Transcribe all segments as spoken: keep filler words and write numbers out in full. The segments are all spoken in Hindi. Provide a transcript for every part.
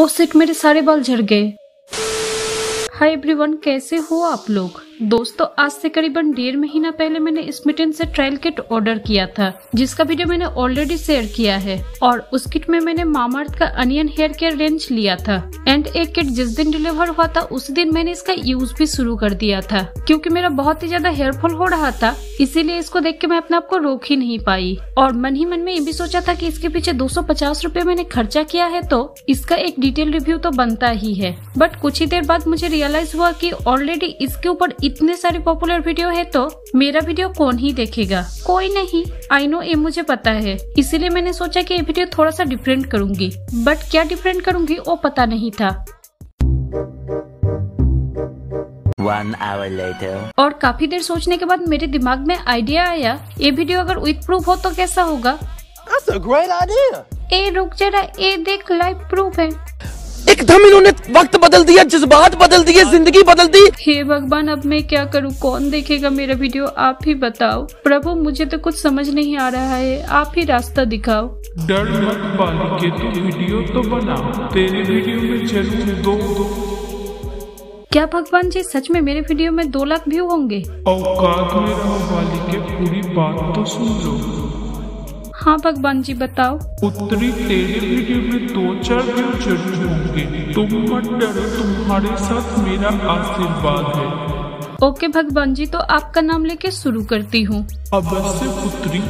ओ शिट, मेरे सारे बाल झड़ गए। हाय एवरीवन, कैसे हो आप लोग। दोस्तों, आज से करीबन डेढ़ महीना पहले मैंने स्मिटन से ट्रायल किट ऑर्डर किया था, जिसका वीडियो मैंने ऑलरेडी शेयर किया है। और उस किट में मैंने मामाअर्थ का अनियन हेयर केयर रेंज लिया था एंड एक किट जिस दिन डिलीवर हुआ था उस दिन मैंने इसका यूज भी शुरू कर दिया था, क्योंकि मेरा बहुत ही ज्यादा हेयर फॉल हो रहा था। इसीलिए इसको देख के मैं अपने आप को रोक ही नहीं पाई और मन ही मन में ये भी सोचा था कि इसके पीछे दो सौ पचास रूपए मैंने खर्चा किया है तो इसका एक डिटेल रिव्यू तो बनता ही है। बट कुछ ही देर बाद मुझे रियलाइज हुआ कि ऑलरेडी इसके ऊपर इतने सारे पॉपुलर वीडियो है तो मेरा वीडियो कौन ही देखेगा, कोई नहीं। आई नो, ये मुझे पता है। इसीलिए मैंने सोचा कि ये वीडियो थोड़ा सा डिफरेंट करूंगी, बट क्या डिफरेंट करूंगी वो पता नहीं था। One hour later. और काफी देर सोचने के बाद मेरे दिमाग में आइडिया आया, ये वीडियो अगर विथ प्रूफ हो तो कैसा होगा। That's a great idea. ए रुक जरा, ए देख लाइव प्रूफ है। एकदम इन्होंने वक्त बदल दिया, जज्बात बदल दिए, जिंदगी बदल दी। हे भगवान, अब मैं क्या करूं, कौन देखेगा मेरा वीडियो, आप ही बताओ। प्रभु, मुझे तो कुछ समझ नहीं आ रहा है, आप ही रास्ता दिखाओ। डर मत बालिके, तू वीडियो तो बनाओ, तेरे वीडियो में जरूर दो, दो। क्या भगवान जी, सच में मेरे वीडियो में दो लाख व्यू होंगे। औकात में रहो बालिके, पूरी बात तो सुन लो। हाँ भगवान जी बताओ। उत्तरी, तेरे वीडियो में दो चार व्यू जरूर होंगे, तुम मत डरो, तुम्हारे साथ मेरा आशीर्वाद है। ओके भगवान जी, तो आपका नाम लेके शुरू करती हूँ। अवश्य उत्तरी।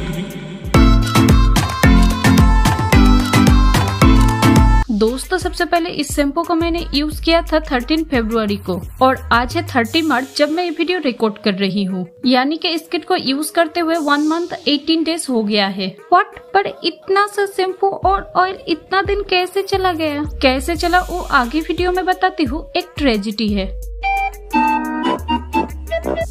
दोस्तों, सबसे पहले इस शैम्पू को मैंने यूज किया था तेरह फरवरी को और आज है तीस मार्च जब मैं ये वीडियो रिकॉर्ड कर रही हूँ, यानी कि इस किट को यूज करते हुए वन मंथ एटीन डेज हो गया है। व्हाट, पर इतना सा शैम्पू और ऑयल इतना दिन कैसे चला गया, कैसे चला वो आगे वीडियो में बताती हूँ, एक ट्रेजेडी है।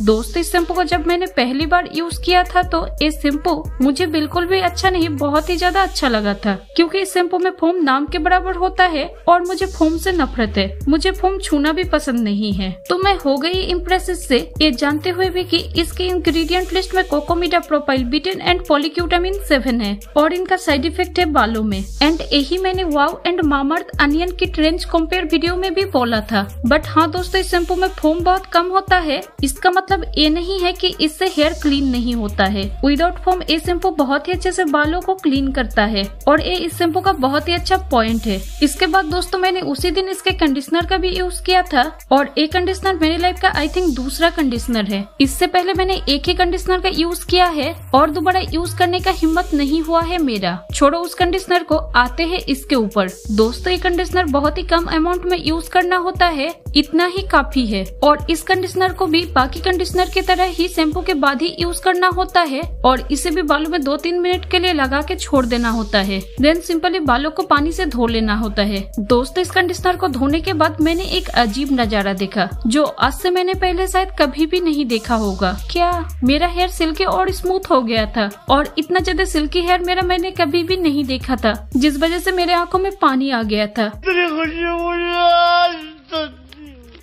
दोस्तों, इस शैम्पू को जब मैंने पहली बार यूज किया था तो ये शैम्पू मुझे बिल्कुल भी अच्छा नहीं, बहुत ही ज्यादा अच्छा लगा था, क्योंकि इस शैम्पू में फोम नाम के बराबर होता है और मुझे फोम से नफरत है, मुझे फोम छूना भी पसंद नहीं है। तो मैं हो गई इम्प्रेस इससे, ये जानते हुए भी कि इसके इंग्रेडिएंट लिस्ट में cocamidopropyl betaine and polyquaternium seven है और इनका साइड इफेक्ट है बालों में। एंड यही मैंने वाव एंड मामाअर्थ अनियन की रेंज कंपेयर वीडियो में भी बोला था। बट हाँ दोस्तों, इस शैम्पू में फोम बहुत कम होता है, इसका मतलब ये नहीं है कि इससे हेयर क्लीन नहीं होता है। विदाउट फोम ये शैम्पू बहुत ही अच्छे से बालों को क्लीन करता है और ये इस शैम्पू का बहुत ही अच्छा पॉइंट है। इसके बाद दोस्तों, मैंने उसी दिन इसके कंडीशनर का भी यूज किया था और ये कंडीशनर मेरी लाइफ का आई थिंक दूसरा कंडीशनर है। इससे पहले मैंने एक ही कंडीशनर का यूज किया है और दोबारा यूज करने का हिम्मत नहीं हुआ है मेरा। छोड़ो उस कंडीशनर को, आते है इसके ऊपर। दोस्तों, ये कंडीशनर बहुत ही कम अमाउंट में यूज करना होता है, इतना ही काफी है। और इस कंडीशनर को भी बाकी कंडीशनर की तरह ही शैम्पू के बाद ही यूज करना होता है और इसे भी बालों में दो तीन मिनट के लिए लगा के छोड़ देना होता है। देन सिंपली बालों को पानी से धो लेना होता है। दोस्तों, इस कंडीशनर को धोने के बाद मैंने एक अजीब नजारा देखा जो आज से मैंने पहले शायद कभी भी नहीं देखा होगा। क्या मेरा हेयर सिल्की और स्मूथ हो गया था और इतना ज्यादा सिल्की हेयर मेरा मैंने कभी भी नहीं देखा था, जिस वजह से मेरे आंखों में पानी आ गया था।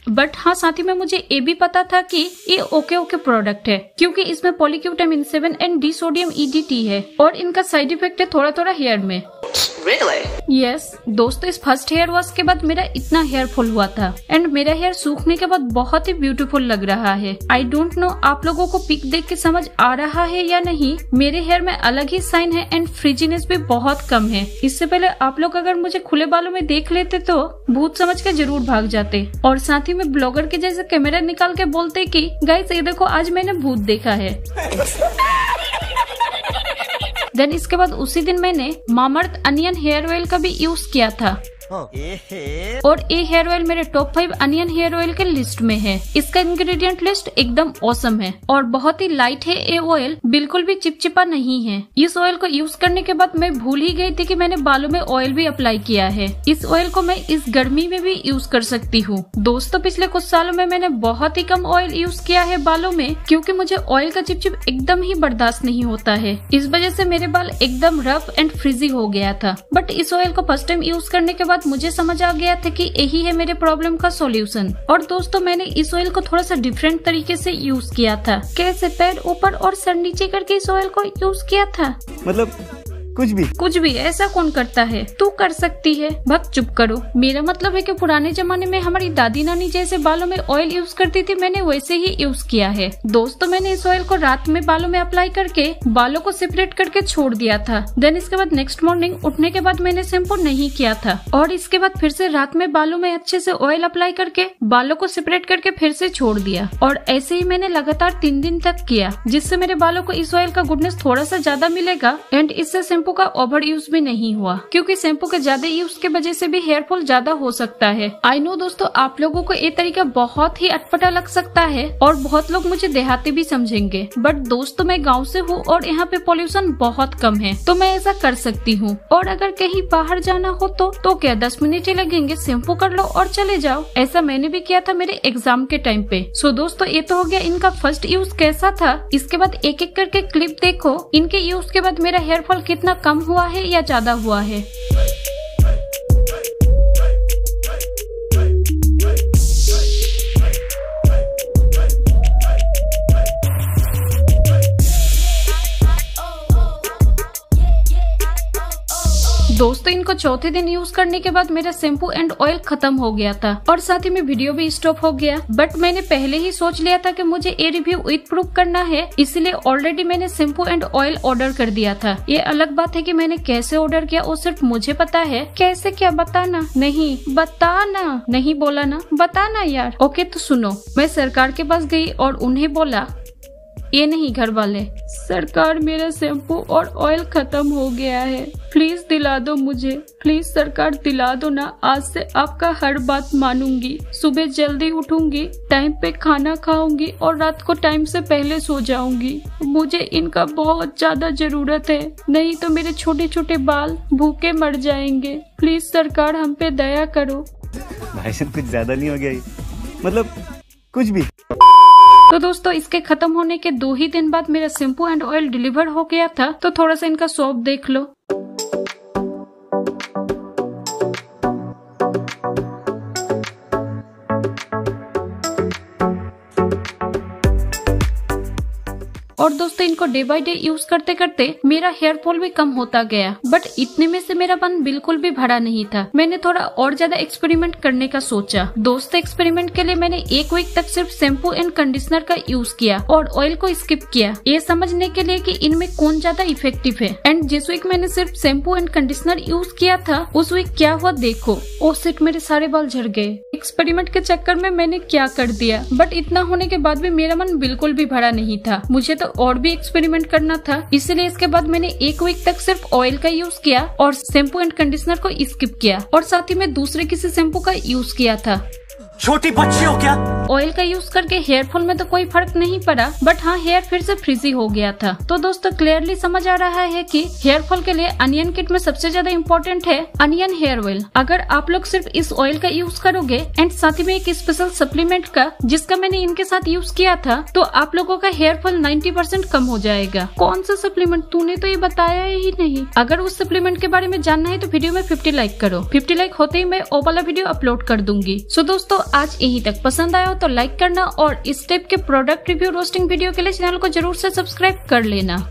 बट हाँ, साथ ही में मुझे ये भी पता था कि ये ओके ओके प्रोडक्ट है, क्योंकि इसमें polyquaternium seven and disodium EDTA है और इनका साइड इफेक्ट है थोड़ा थोड़ा हेयर में। Really? Yes, दोस्तों, इस फर्स्ट हेयर वॉश के बाद मेरा इतना हेयर फॉल हुआ था एंड मेरा हेयर सूखने के बाद बहुत ही ब्यूटीफुल लग रहा है। आई डोंट नो आप लोगों को पिक देख के समझ आ रहा है या नहीं, मेरे हेयर में अलग ही साइन है एंड फ्रिजीनेस भी बहुत कम है। इससे पहले आप लोग अगर मुझे खुले बालों में देख लेते तो भूत समझ के जरूर भाग जाते और साथ ही में ब्लॉगर के जैसे कैमरा निकाल के बोलते कि गाइस ये देखो आज मैंने भूत देखा है। देन इसके बाद उसी दिन मैंने मामाअर्थ अनियन हेयर ऑयल का भी यूज किया था और ये हेयर ऑयल मेरे top five onion hair oil के लिस्ट में है। इसका इंग्रेडिएंट लिस्ट एकदम औसम है और बहुत ही लाइट है ये ऑयल, बिल्कुल भी चिपचिपा नहीं है। इस ऑयल को यूज करने के बाद मैं भूल ही गई थी कि मैंने बालों में ऑयल भी अप्लाई किया है। इस ऑयल को मैं इस गर्मी में भी यूज कर सकती हूँ। दोस्तों, पिछले कुछ सालों में मैंने बहुत ही कम ऑयल यूज किया है बालों में, क्योंकि मुझे ऑयल का चिपचिप एकदम ही बर्दाश्त नहीं होता है। इस वजह से मेरे बाल एकदम रफ एंड फ्रिजी हो गया था। बट इस ऑयल को फर्स्ट टाइम यूज करने के बाद मुझे समझ आ गया था कि यही है मेरे प्रॉब्लम का सॉल्यूशन। और दोस्तों, मैंने इस ऑयल को थोड़ा सा डिफरेंट तरीके से यूज किया था। कैसे, पैर ऊपर और सर नीचे करके इस ऑयल को यूज किया था, मतलब कुछ भी कुछ भी ऐसा कौन करता है, तू कर सकती है। भक्त चुप करो। मेरा मतलब है कि पुराने जमाने में हमारी दादी नानी जैसे बालों में ऑयल यूज करती थी, मैंने वैसे ही यूज किया है। दोस्तों, मैंने इस ऑयल को रात में बालों में अप्लाई करके बालों को सेपरेट करके छोड़ दिया था। देन इसके बाद नेक्स्ट मॉर्निंग उठने के बाद मैंने शैम्पू नहीं किया था और इसके बाद फिर से रात में बालों में अच्छे से ऑयल अप्लाई करके बालों को सेपरेट करके फिर से छोड़ दिया और ऐसे ही मैंने लगातार तीन दिन तक किया, जिससे मेरे बालों को इस ऑयल का गुडनेस थोड़ा सा ज्यादा मिलेगा एंड इससे शैम्पू का ओवर यूज भी नहीं हुआ, क्योंकि शैम्पू के ज्यादा यूज के वजह से भी हेयर फॉल ज्यादा हो सकता है। आई नो दोस्तों, आप लोगों को ये तरीका बहुत ही अटपटा लग सकता है और बहुत लोग मुझे देहाती भी समझेंगे, बट दोस्तों मैं गाँव से हूँ और यहाँ पे पॉल्यूशन बहुत कम है तो मैं ऐसा कर सकती हूँ। और अगर कहीं बाहर जाना हो तो, तो क्या दस मिनट ही लगेंगे, शैम्पू कर लो और चले जाओ। ऐसा मैंने भी किया था मेरे एग्जाम के टाइम पे। सो दोस्तों, ये तो हो गया इनका फर्स्ट यूज कैसा था। इसके बाद एक एक करके क्लिप देखो इनके यूज के बाद मेरा हेयर फॉल कितना कम हुआ है या ज्यादा हुआ है। दोस्तों, इनको चौथे दिन यूज करने के बाद मेरा शैम्पू एंड ऑयल खत्म हो गया था और साथ ही में वीडियो भी स्टॉप हो गया, बट मैंने पहले ही सोच लिया था कि मुझे ये रिव्यू विथ प्रूफ करना है, इसलिए ऑलरेडी मैंने शैम्पू एंड ऑयल ऑर्डर कर दिया था। ये अलग बात है कि मैंने कैसे ऑर्डर किया वो सिर्फ मुझे पता है। कैसे क्या बताना नहीं बताना नहीं बोला ना बताना यार। ओके तो सुनो, मैं सरकार के पास गई और उन्हें बोला, ये नहीं घर वाले, सरकार मेरा शैम्पू और ऑयल खत्म हो गया है, प्लीज दिला दो मुझे, प्लीज सरकार दिला दो ना, आज से आपका हर बात मानूंगी, सुबह जल्दी उठूंगी, टाइम पे खाना खाऊंगी और रात को टाइम से पहले सो जाऊंगी, मुझे इनका बहुत ज्यादा जरूरत है, नहीं तो मेरे छोटे छोटे बाल भूखे मर जाएंगे, प्लीज सरकार हम पे दया करो। भाई सब कुछ ज्यादा नहीं हो गया, मतलब कुछ भी। तो दोस्तों, इसके खत्म होने के दो ही दिन बाद मेरा शैम्पू एंड ऑयल डिलीवर हो गया था, तो थोड़ा सा इनका सोप देख लो। और दोस्तों, इनको डे बाय डे यूज करते करते मेरा हेयर फॉल भी कम होता गया, बट इतने में से मेरा मन बिल्कुल भी भरा नहीं था। मैंने थोड़ा और ज्यादा एक्सपेरिमेंट करने का सोचा। दोस्तों, एक्सपेरिमेंट के लिए मैंने एक वीक तक सिर्फ शैम्पू एंड कंडीशनर का यूज किया और ऑयल को स्किप किया, ये समझने के लिए कि इनमें कौन ज्यादा इफेक्टिव है। एंड जिस वीक मैंने सिर्फ शैम्पू एंड कंडीशनर यूज किया था उस वीक क्या हुआ देखो। ओ शिट, मेरे सारे बाल झड़ गए। एक्सपेरिमेंट के चक्कर में मैंने क्या कर दिया, बट इतना होने के बाद भी मेरा मन बिल्कुल भी भरा नहीं था, मुझे तो और भी एक्सपेरिमेंट करना था। इसलिए इसके बाद मैंने एक वीक तक सिर्फ ऑयल का यूज किया और शैम्पू एंड कंडीशनर को स्किप किया और साथ ही मैं दूसरे किसी शैम्पू का यूज किया था। छोटी बच्ची हो क्या? ऑयल का यूज करके हेयर फॉल में तो कोई फर्क नहीं पड़ा, बट हाँ, हेयर फिर से फ्रिजी हो गया था। तो दोस्तों, क्लियरली समझ आ रहा है कि हेयर फॉल के लिए अनियन किट में सबसे ज्यादा इम्पोर्टेंट है अनियन हेयर ऑयल। अगर आप लोग सिर्फ इस ऑयल का यूज करोगे एंड साथ ही में एक स्पेशल सप्लीमेंट का, जिसका मैंने इनके साथ यूज किया था, तो आप लोगों का हेयर फॉल नाइन्टी परसेंट कम हो जाएगा। कौन सा सप्लीमेंट, तूने तो ये बताया ही नहीं। अगर उस सप्लीमेंट के बारे में जानना है तो वीडियो में फिफ्टी लाइक करो, फिफ्टी लाइक होते ही मैं वो वाला वीडियो अपलोड कर दूंगी। सो दोस्तों, आज यहीं तक। पसंद आया हो तो लाइक करना और इस टाइप के प्रोडक्ट रिव्यू रोस्टिंग वीडियो के लिए चैनल को जरूर से सब्सक्राइब कर लेना।